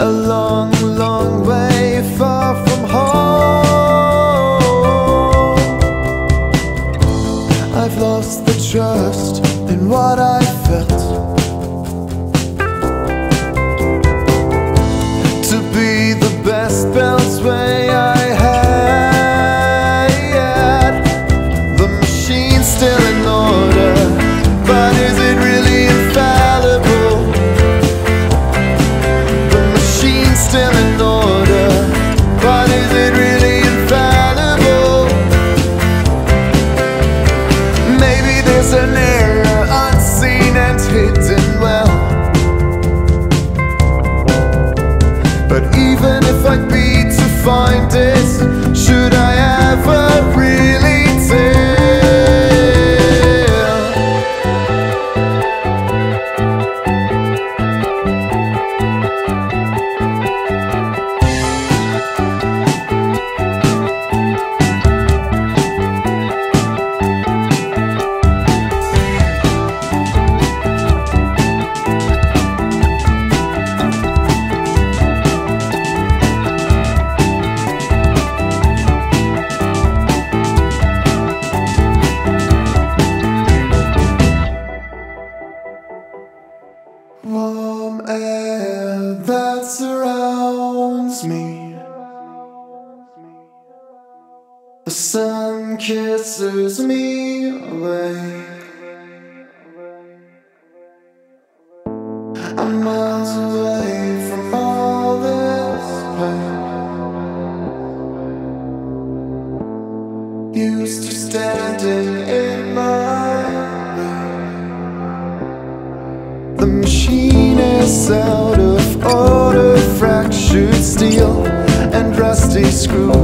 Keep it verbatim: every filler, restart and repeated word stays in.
a long, long way far from home. I've lost the trust in what I felt. To be the best built way I had. The machine's still in order, but is it really infallible? The machine's still in order, but is it really infallible? Maybe there's an error unseen and hidden well. But even if I'd be to find it, should I ever really tell? Warm air that surrounds me, the sun kisses me away. I'm miles away from all this pain, used to standing in my. The machine is out of order, fractured steel and rusty screws.